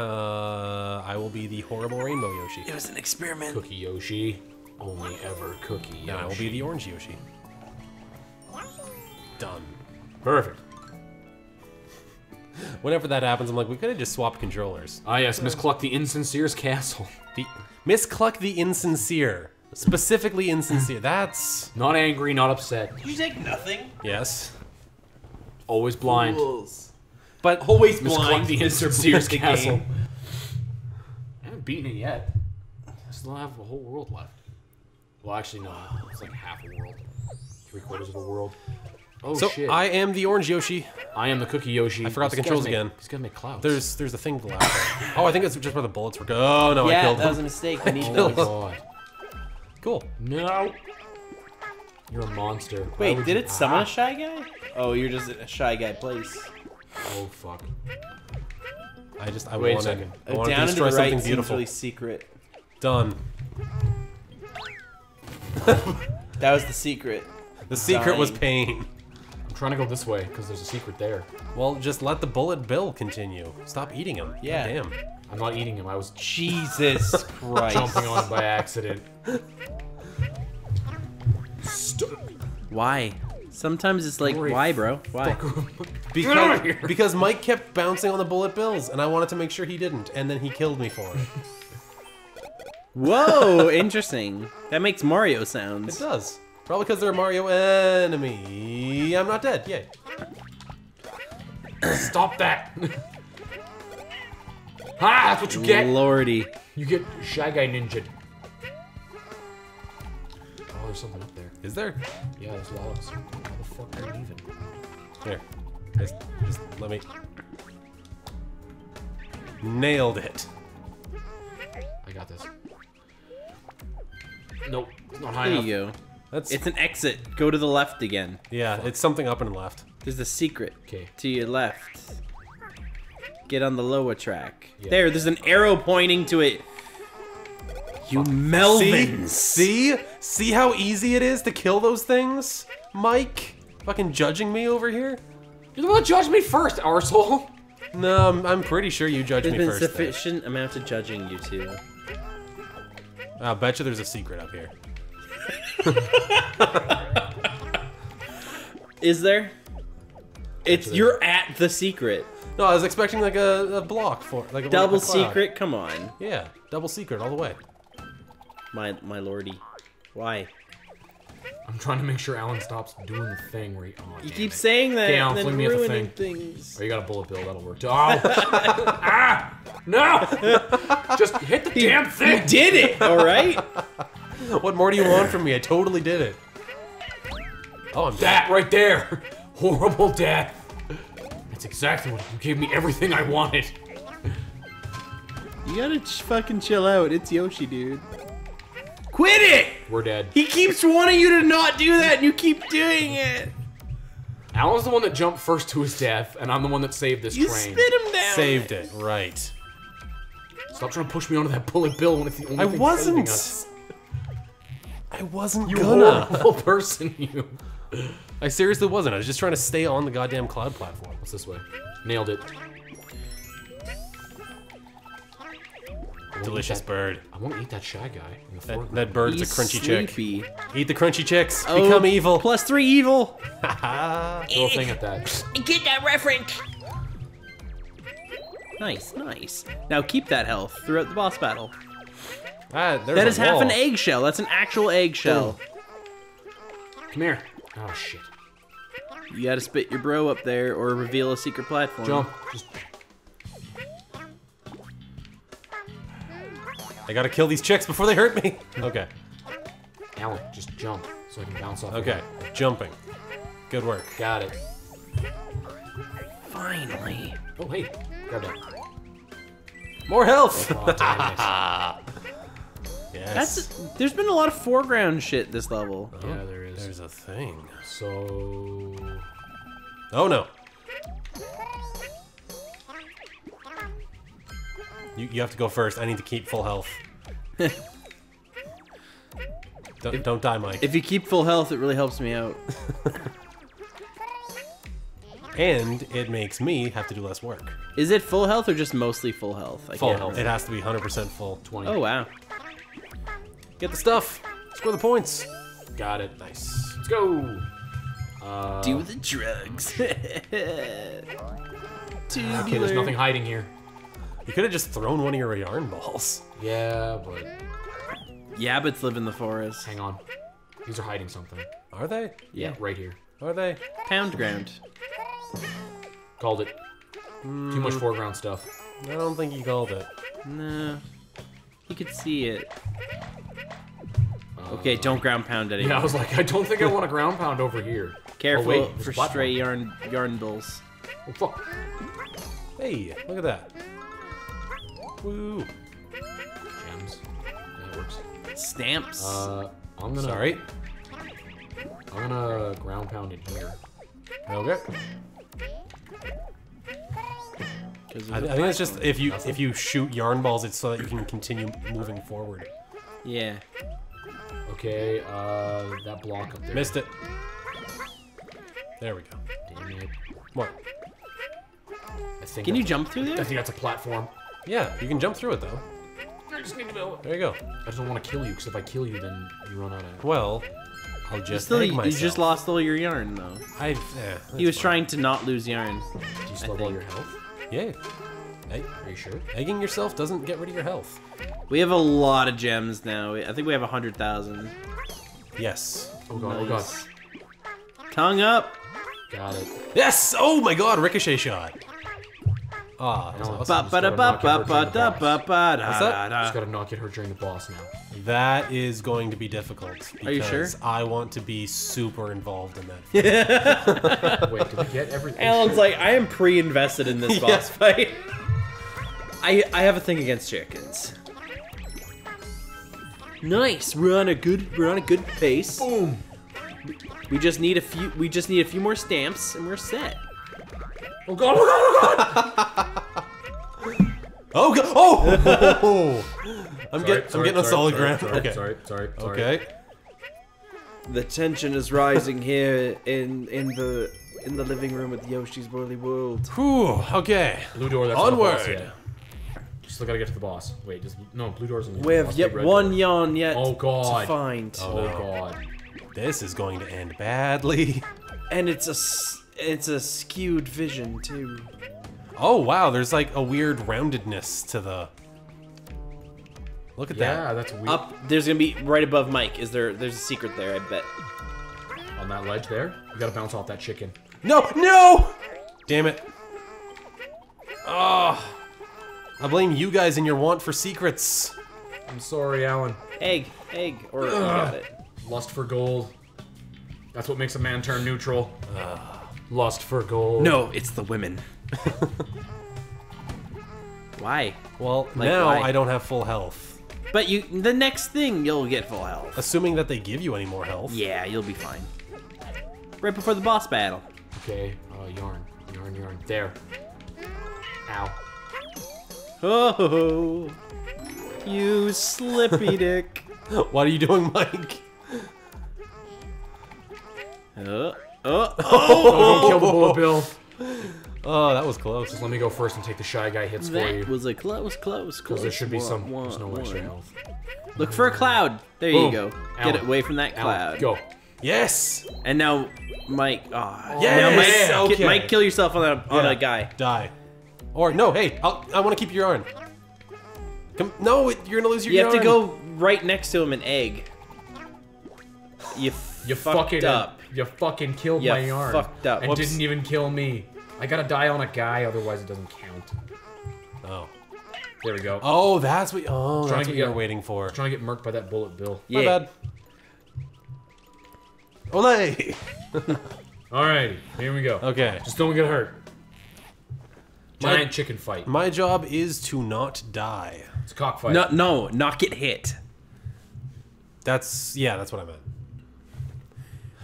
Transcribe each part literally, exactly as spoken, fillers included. Uh, I will be the horrible rainbow Yoshi. It was an experiment. Cookie Yoshi. Only ever Cookie Yoshi. And I will be the orange Yoshi. Done. Perfect. Whenever that happens, I'm like, we could have just swapped controllers. Ah, yes, Miss Cluck the Insincere's castle. The Miss Cluck the Insincere. Specifically insincere. That's... Not angry, not upset. You take nothing? Yes. Always blind. Fools. But always Miss blind. Cluck the Insincere's castle. Game. I haven't beaten it yet. I still have a whole world left. Well, actually, no. It's like half a world. Three quarters of a world. Oh, so, shit. I am the orange Yoshi. I am the cookie Yoshi. I forgot this the controls make, again. He's gonna make clouds. There's there's a thing glass. Oh, I think it's just where the bullets were going. Oh, no, yeah, I killed him. Yeah, that was a mistake. I need those. God. Cool. No. You're a monster. Wait, did it ah. summon a Shy Guy? Oh, you're just a Shy Guy place. Oh, fuck. I just, I Wait want to oh, down destroy into the right something beautiful. Really secret. Done. That was the secret. The secret Dying. was pain. I'm trying to go this way, because there's a secret there. Well, just let the Bullet Bill continue. Stop eating him. Yeah. God damn. I'm not eating him, I was- Jesus Christ. Jumping on him by accident. Stop. Why? Sometimes it's like, Great. why, bro? Why? because, because Mike kept bouncing on the Bullet Bills, and I wanted to make sure he didn't, and then he killed me for it. Whoa, interesting. That makes Mario sounds. It does. Probably because they're a Mario enemy. I'm not dead, yay. Stop that! Ah, that's what you get! Lordy. You get Shy Guy Ninja. Oh, there's something up there. Is there? Yeah, there's logs. How the fuck are you even? There. Just, just let me... Nailed it. I got this. Nope, it's not high enough. There you go. That's... It's an exit. Go to the left again. Yeah, fuck. It's something up and left. There's a secret. Okay. To your left. Get on the lower track. Yeah. There, there's an arrow pointing to it. You Melvins! See? See? See how easy it is to kill those things? Mike? Fucking judging me over here? You're the one that judged me first, arsehole! No, I'm, I'm pretty sure you judged there's me first. There's been sufficient though. amount of judging you two. I'll bet you there's a secret up here. Is there? It's you're at the secret. No, I was expecting like a, a block for like a double like a secret. Come on. Yeah, double secret all the way. My my lordy, why? I'm trying to make sure Alan stops doing the thing where he. Oh, you keep it. saying that. Okay, Alan, fling me at the thing. Things. Oh, you got a bullet bill. That'll work. Oh! Ah! No! Just hit the he, damn thing. You did it. All right. What more do you want from me? I totally did it. Oh, I'm that dead. right there. Horrible death. That's exactly what you gave me. Everything I wanted. You gotta ch fucking chill out. It's Yoshi, dude. Quit it. We're dead. He keeps wanting you to not do that, and you keep doing it. Alan's the one that jumped first to his death, and I'm the one that saved this you train. You spit him down. Saved it. Right. Stop trying to push me onto that bullet bill when it's the only I thing saving us. I wasn't you gonna. Horrible person, you. I seriously wasn't. I was just trying to stay on the goddamn cloud platform. What's this way? Nailed it. Delicious bird. I want to eat that Shy Guy. In the that, that bird's He's a crunchy sleepy. chick. Eat the crunchy chicks. Oh, become evil. Plus three evil. Haha. Little thing at that. Get that reference. Nice, nice. Now keep that health throughout the boss battle. Ah, that is half an eggshell. That's an actual eggshell. Ooh. Come here. Oh, shit. You gotta spit your bro up there or reveal a secret platform. Jump. Just... I gotta kill these chicks before they hurt me. Okay. Alan, just jump so I can bounce off. Okay, again. Jumping. Good work. Got it. Finally. Oh, hey. Grab that. More health! Oh, damn it. Yes. That's a, there's been a lot of foreground shit this level. Oh, yeah, there is. There's a thing. So... Oh, no. You, you have to go first. I need to keep full health. don't, if, don't die, Mike. If you keep full health, it really helps me out. and it makes me have to do less work. Is it full health or just mostly full health? I full health. Remember. It has to be one hundred percent full. twenty. Oh, wow. Get the stuff. Score the points. Got it. Nice. Let's go. Uh, do the drugs. Okay, there's nothing hiding here. You could have just thrown one of your yarn balls. Yeah, but... Yabbits live in the forest. Hang on. These are hiding something. Are they? Yeah. Right here. Are they? Pound ground. Called it. Mm. Too much foreground stuff. I don't think he called it. No. He could see it. Uh, okay, don't ground pound anymore. Yeah, I was like, I don't think I want to ground pound over here. Careful oh, wait, for stray yarn, yarn bills. Oh, fuck. Hey, look at that. Woo. Gems. That works. Stamps. Uh, I'm gonna... Sorry. I'm gonna ground pound in here. Okay. I, I think it's just if you nothing. if you shoot yarn balls, it's so that you can continue moving forward. Yeah. Okay. Uh, that block up there. Missed it. There we go. Damn it. What? I think can you jump a, through there? I think that's a platform. Yeah, you can jump through it though. I just need to build. There you go. I just don't want to kill you because if I kill you, then you run out of. Well. I'll just you, still, you just lost all your yarn, though. I. Yeah, he was fine. trying to not lose yarn. Do you still have all your health? Yeah. Egg, are you sure? Egging yourself doesn't get rid of your health. We have a lot of gems now. I think we have a hundred thousand. Yes. Oh god! Nice. Oh god! Tongue up. Got it. Yes! Oh my god! Ricochet shot. Ah. What's that? Just gotta not get hurt during the boss now. That is going to be difficult. Are you sure? I want to be super involved in that. Wait, did we get everything? Alan's like, I am pre-invested in this boss fight. I I have a thing against chickens. Nice. We're on a good we're on a good pace. Boom. We just need a few we just need a few more stamps and we're set. Oh god! Oh god! Oh god! Oh god! Oh! I'm, sorry, get, sorry, I'm getting on solid sorry, ground. Sorry, okay. Sorry, sorry, sorry. Okay. The tension is rising here in in the in the living room with Yoshi's Woolly World. Whew. Okay. Blue door. That's Onward. Boss, yeah. Still gotta get to the boss. Wait, just no. Blue door's in the. We have yet one door. yarn yet. Oh god. To find. Oh, oh god. This is going to end badly. And it's a. It's a skewed vision, too. Oh, wow, there's like a weird roundedness to the... Look at yeah, that. Yeah, that's weird. Up, there's gonna be, right above Mike, is there, there's a secret there, I bet. On that ledge there? You gotta bounce off that chicken. No, no! Damn it. Oh, I blame you guys and your want for secrets. I'm sorry, Alan. Egg, egg, or I got it. Lust for gold. That's what makes a man turn neutral. Uh. Lust for gold. No, it's the women. Why? Well, like, now why? I don't have full health. But you, the next thing, you'll get full health. Assuming that they give you any more health. Yeah, you'll be fine. Right before the boss battle. Okay, uh, yarn, yarn, yarn. There. Ow. Oh, you slippy dick. What are you doing, Mike? Oh. Oh, oh, oh, don't kill the Bullet Bill. Oh, that was close. Just let me go first and take the Shy Guy hits that for you. That was a close, close, close. Because there should be some, one, there's no one. extra health. Look for a cloud. There Boom. you go. Alan. Get away from that cloud. Alan. Go. Yes. And now, Mike. Oh, yes. Now Mike, okay. Mike, kill yourself on a, on yeah. a guy. Die. Or, no, hey, I'll, I want to keep your arm. Come, no, you're going to lose your you yarn. You have to go right next to him and egg. You, you fucked fuck up. You fucking killed you my yarn. Fucked up. And Whoops. didn't even kill me. I gotta die on a guy, otherwise it doesn't count. Oh. There we go. Oh, that's what, oh, that's what you were waiting for. I was trying to get murked by that Bullet Bill. Yeah. My bad. Olay! Alrighty, here we go. Okay. Just don't get hurt. Giant my, chicken fight. My job is to not die. It's a cockfight. No, no, not get hit. That's, yeah, that's what I meant.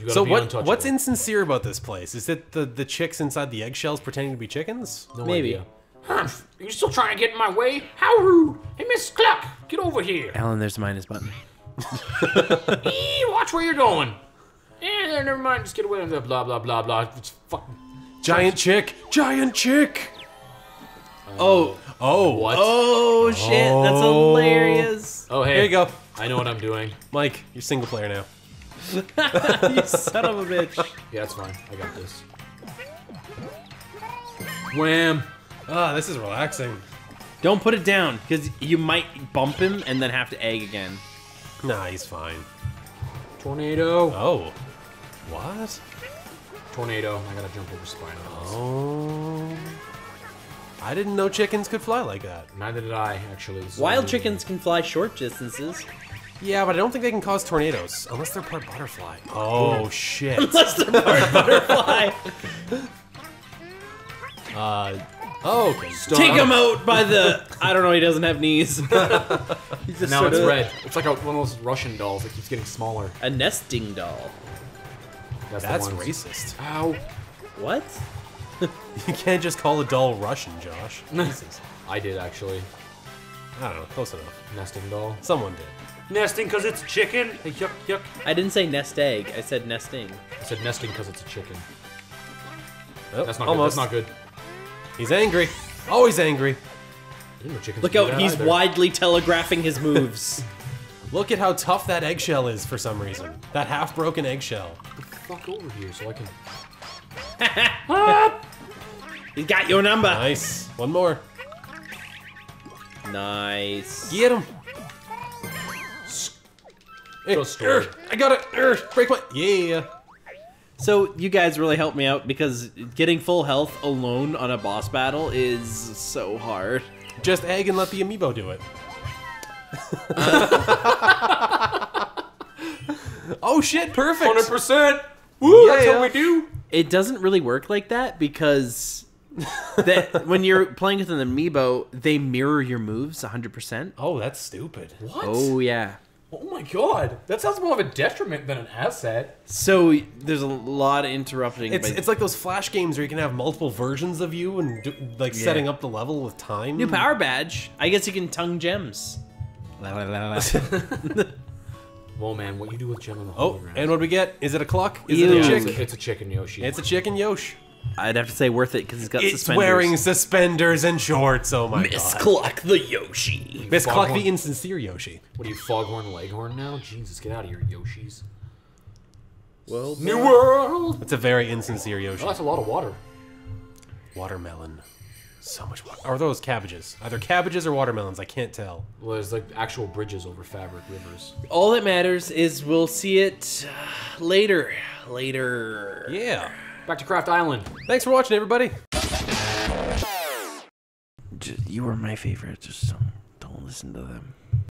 So what? What's insincere about this place? Is it the the chicks inside the eggshells pretending to be chickens? No Maybe. Idea. Humph! Are you still trying to get in my way? How rude! Hey, Miss Cluck, get over here. Alan, there's the minus button. Eee, watch where you're going. Eh, never mind. Just get away with that. Blah blah blah blah. It's fucking Giant chick! Giant chick! Oh. Oh, what? Oh, shit. Oh. That's hilarious. Oh, hey. There you go. I know what I'm doing. Mike, you're single player now. You son of a bitch. Yeah, that's fine. I got this. Wham. Ah, oh, this is relaxing. Don't put it down, because you might bump him and then have to egg again. Nah, he's fine. Tornado. Oh. What? Tornado. I gotta jump over spine. Oh. I didn't know chickens could fly like that. Neither did I, actually. So Wild chickens can fly short distances. Yeah, but I don't think they can cause tornadoes. Unless they're part butterfly. Oh, shit. Unless they're part butterfly. Uh, oh, okay. Stop. Take him out by the... I don't know, he doesn't have knees. Just now it's of... red. It's like a, one of those Russian dolls that keeps getting smaller. A nesting doll. That's, That's racist. Ow. What? You can't just call a doll Russian, Josh. I did, actually. I don't know, close enough. Nesting doll? Someone did. Nesting because it's chicken? Hey, yuck, yuck. I didn't say nest egg, I said nesting. I said nesting because it's a chicken. Oh, that's not almost. Good. That's not good. He's angry. Always angry. Look out, he's either. Widely telegraphing his moves. Look at how tough that eggshell is for some reason. That half-broken eggshell. Get the fuck over here so I can... Ah! He got your number. Nice. One more. Nice. Get him. Go er, I got it. Er, break my. Yeah. So you guys really helped me out because getting full health alone on a boss battle is so hard. Just egg and let the amiibo do it. Oh shit! Perfect. Hundred percent. Woo! Yeah, that's what we do. It doesn't really work like that because that when you're playing with an amiibo, they mirror your moves one hundred percent. Oh, that's stupid. What? Oh, yeah. Oh, my God. That sounds more of a detriment than an asset. So there's a lot of interrupting. It's, by... it's like those Flash games where you can have multiple versions of you and do, like yeah. setting up the level with time. New power badge. I guess you can tongue gems. La, la, la, la. Whoa, man, what you do with Gem on the hologram? Oh, and what do we get? Is it a clock? Is Ew. It a chick? It's a chicken Yoshi. It's a chicken Yoshi. I'd have to say worth it because it's got it's suspenders. It's wearing suspenders and shorts, oh my Miss God. Miss Cluck the Yoshi. Miss Cluck the Insincere Yoshi. What are you, Foghorn Leghorn now? Jesus, get out of here, Yoshis. Well, New World! That's a very insincere Yoshi. Oh, that's a lot of water. Watermelon. So much water. Are those cabbages? Either cabbages or watermelons, I can't tell. Well, there's like actual bridges over fabric rivers. All that matters is we'll see it uh, later. Later. Yeah. Back to Craft Island. Thanks for watching, everybody. You were my favorite. Just don't, don't listen to them.